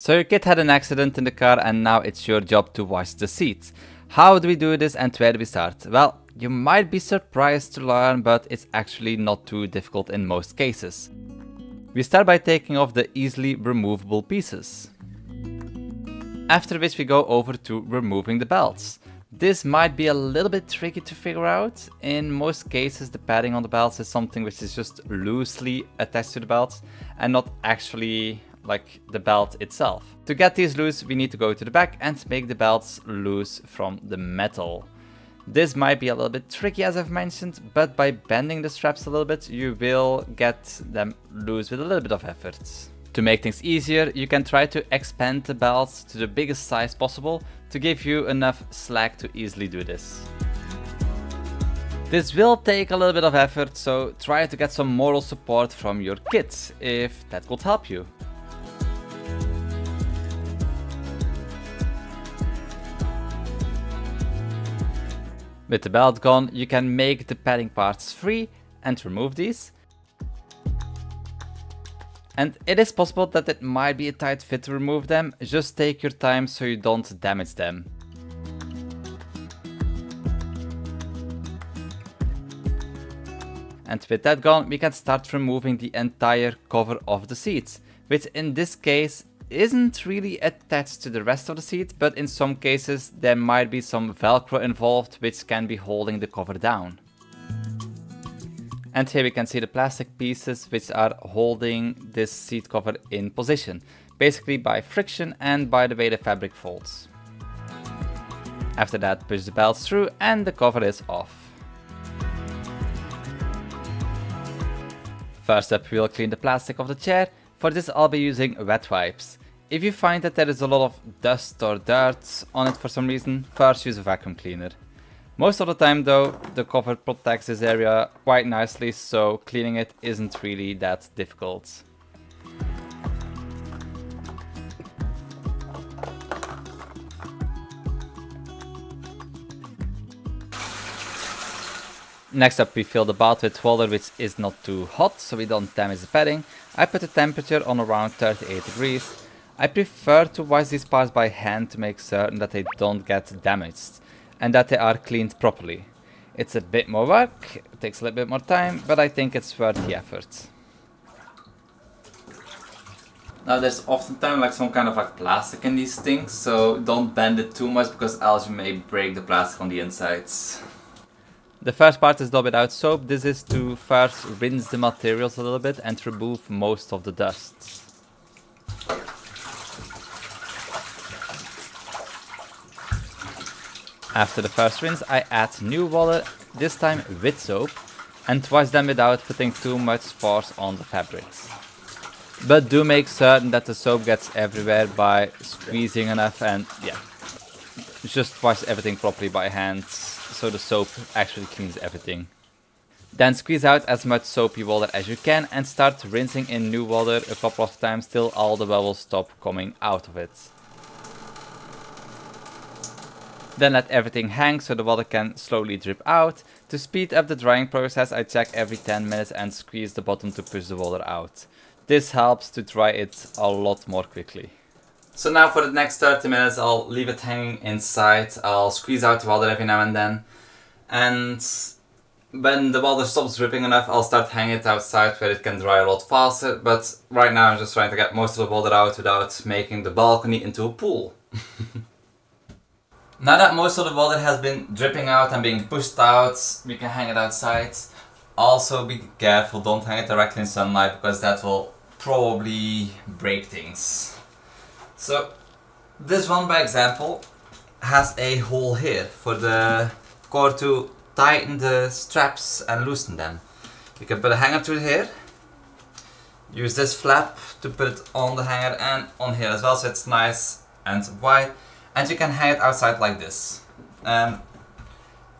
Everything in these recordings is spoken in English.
So your kid had an accident in the car and now it's your job to wash the seats. How do we do this and where do we start? Well, you might be surprised to learn, but it's actually not too difficult in most cases. We start by taking off the easily removable pieces. After which we go over to removing the belts. This might be a little bit tricky to figure out. In most cases, the padding on the belts is something which is just loosely attached to the belt and not actually like the belt itself. To get these loose, we need to go to the back and make the belts loose from the metal. This might be a little bit tricky, as I've mentioned, but by bending the straps a little bit, you will get them loose with a little bit of effort. To make things easier, you can try to expand the belts to the biggest size possible to give you enough slack to easily do this. This will take a little bit of effort, so try to get some moral support from your kids, if that could help you. With the belt gone, you can make the padding parts free and remove these. And it is possible that it might be a tight fit to remove them, just take your time so you don't damage them. And with that gone, we can start removing the entire cover of the seats, which in this case isn't really attached to the rest of the seat, but in some cases there might be some Velcro involved which can be holding the cover down. And here we can see the plastic pieces which are holding this seat cover in position, basically by friction and by the way the fabric folds. After that, push the belts through and the cover is off. First up, we'll clean the plastic of the chair. For this I'll be using wet wipes. If you find that there is a lot of dust or dirt on it for some reason, first use a vacuum cleaner. Most of the time though, the cover protects this area quite nicely, so cleaning it isn't really that difficult. Next up, we fill the bath with water which is not too hot, so we don't damage the padding. I put the temperature on around 38 degrees. I prefer to wash these parts by hand to make certain that they don't get damaged and that they are cleaned properly. It's a bit more work, it takes a little bit more time, but I think it's worth the effort. Now there's oftentimes like some kind of like plastic in these things, so don't bend it too much because else you may break the plastic on the insides. The first part is done without soap. This is to first rinse the materials a little bit and remove most of the dust. After the first rinse, I add new water, this time with soap, and wash them without putting too much force on the fabrics. But do make certain that the soap gets everywhere by squeezing enough and yeah, just wash everything properly by hand so the soap actually cleans everything. Then squeeze out as much soapy water as you can and start rinsing in new water a couple of times till all the bubbles stop coming out of it. Then let everything hang so the water can slowly drip out. To speed up the drying process, I check every 10 minutes and squeeze the bottom to push the water out. This helps to dry it a lot more quickly. So now for the next 30 minutes, I'll leave it hanging inside. I'll squeeze out the water every now and then. And when the water stops dripping enough, I'll start hanging it outside where it can dry a lot faster. But right now I'm just trying to get most of the water out without making the balcony into a pool. Now that most of the water has been dripping out and being pushed out, we can hang it outside. Also be careful, don't hang it directly in sunlight because that will probably break things. So this one, by example, has a hole here for the cord to tighten the straps and loosen them. You can put a hanger through here, use this flap to put it on the hanger and on here as well, so it's nice and wide. And you can hang it outside like this.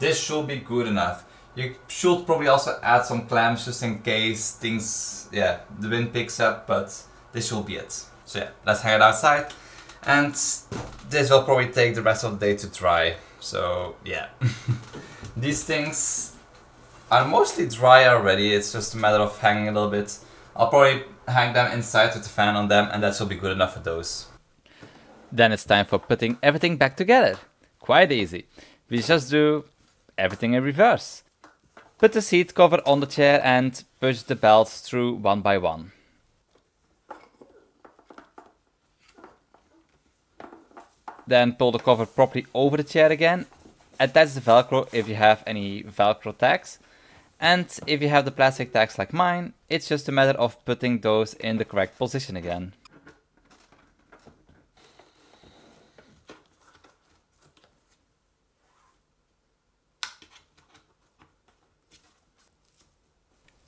This should be good enough. You should probably also add some clamps just in case things, yeah, the wind picks up, but this should be it. So yeah, let's hang it outside. And this will probably take the rest of the day to dry. So yeah, these things are mostly dry already. It's just a matter of hanging a little bit. I'll probably hang them inside with the fan on them and that should be good enough for those. Then it's time for putting everything back together. Quite easy. We just do everything in reverse. Put the seat cover on the chair and push the belts through one by one. Then pull the cover properly over the chair again. Attach the Velcro if you have any Velcro tags. And if you have the plastic tags like mine, it's just a matter of putting those in the correct position again.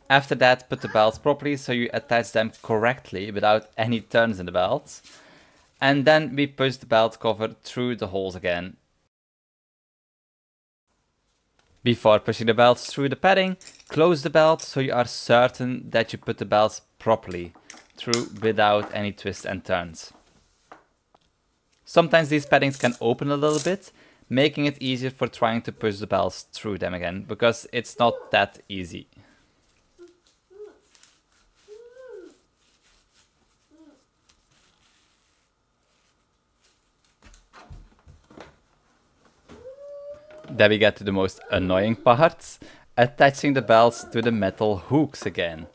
After that, put the belts properly so you attach them correctly without any turns in the belts. And then we push the belt cover through the holes again. Before pushing the belts through the padding, close the belt so you are certain that you put the belts properly through without any twists and turns. Sometimes these paddings can open a little bit, making it easier for trying to push the belts through them again, because it's not that easy. Then we get to the most annoying parts, attaching the belts to the metal hooks again.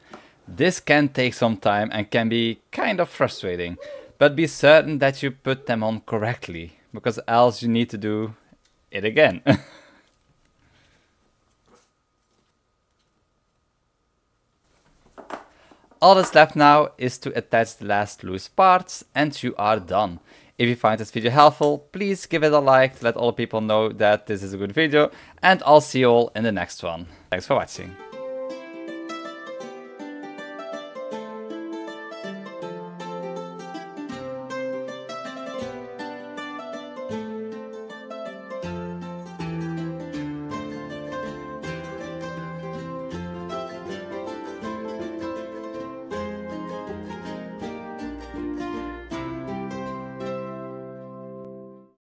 This can take some time and can be kind of frustrating, but be certain that you put them on correctly, because else you need to do it again. All that's left now is to attach the last loose parts and you are done. If you find this video helpful, please give it a like to let all people know that this is a good video, and I'll see you all in the next one. Thanks for watching.